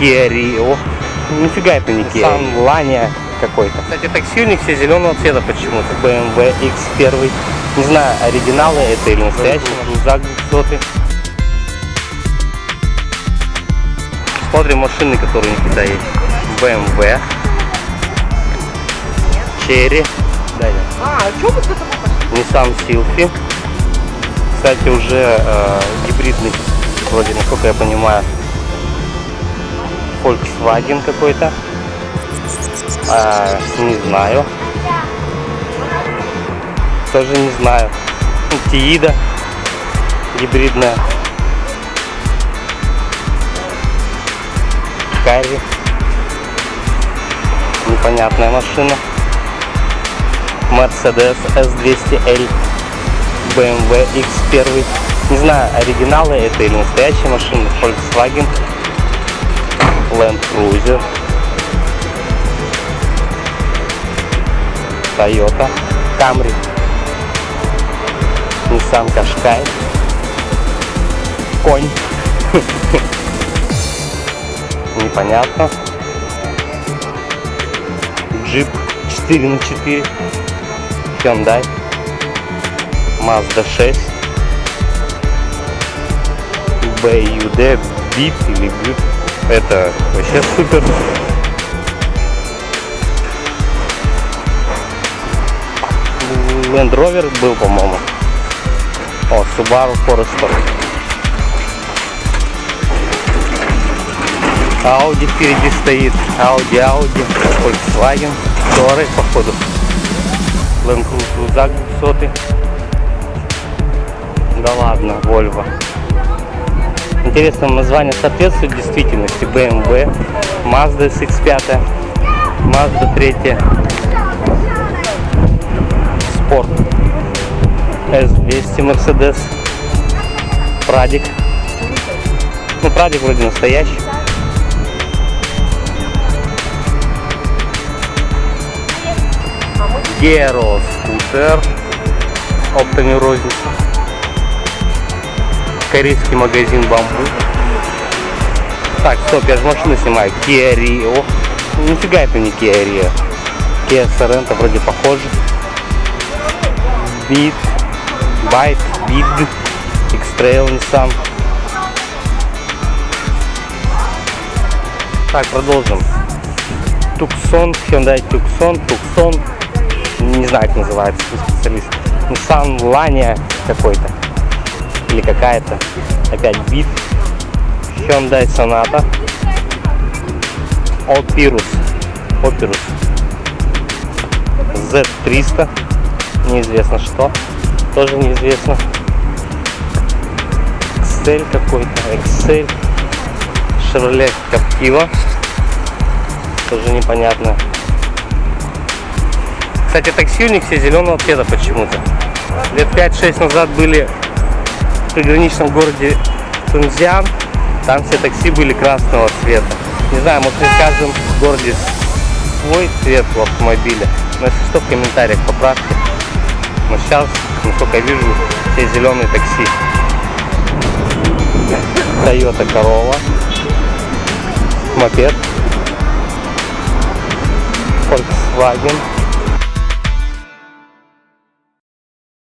Киа Рио. Нифига это не Киа. Nissan Лания какой-то. Кстати, такси у них все зеленого цвета почему-то. BMW X1. Не знаю, оригиналы это или настоящие. Рузак 200. Смотрим машины, которые у них есть. BMW. Черри. Далее. Ниссан Силфи. Кстати, уже гибридный, вроде, насколько я понимаю. Volkswagen какой-то. Не знаю. Тоже не знаю. Тиида. Гибридная. Карри. Непонятная машина. Mercedes S200L. BMW X1. Не знаю, оригиналы это или настоящие машины. Volkswagen. Land Cruiser. Toyota Camry. Nissan Qashqai. Конь. Непонятно. Джип 4×4. Hyundai. Mazda 6. BYD. Бит или бит. Это вообще супер. Land Rover был, по-моему. О, Subaru Forester. Audi впереди стоит. Audi. Volkswagen. Дорог, походу. Land Cruiser, Рузак 200. Да ладно, Volvo. Интересно, название соответствует действительности. BMW, Mazda SX5, Mazda 3, Sport, S200 Mercedes, Pradик. Ну, Pradик вроде настоящий. Геро скутер, оптами розница. Корейский магазин бамбук. Так, стоп, я же машину снимаю. Киа Рио. Нифига это не Киа Рио. Kia Sorento вроде похоже. Бит. Байт. Бит. X-Trail Nissan. Так, продолжим. Tucson. Hyundai Tucson. Tucson. Не знаю, как называется. Специалист. Nissan Лания какой-то. Или какая-то. Опять бит. Hyundai Sonata. Opirus. Z300. Неизвестно что. Тоже неизвестно. Excel какой-то. Excel. Chevrolet Captiva. Тоже непонятно. Кстати, такси у них все зеленого цвета почему-то. Лет 5-6 назад были в приграничном городе Сунцзян, там все такси были красного цвета. Не знаю, может, в каждом городе свой цвет в автомобиле. Но если что, в комментариях поправьте. Но сейчас, насколько я вижу, все зеленые такси. Toyota Corolla. Мопед. Volkswagen.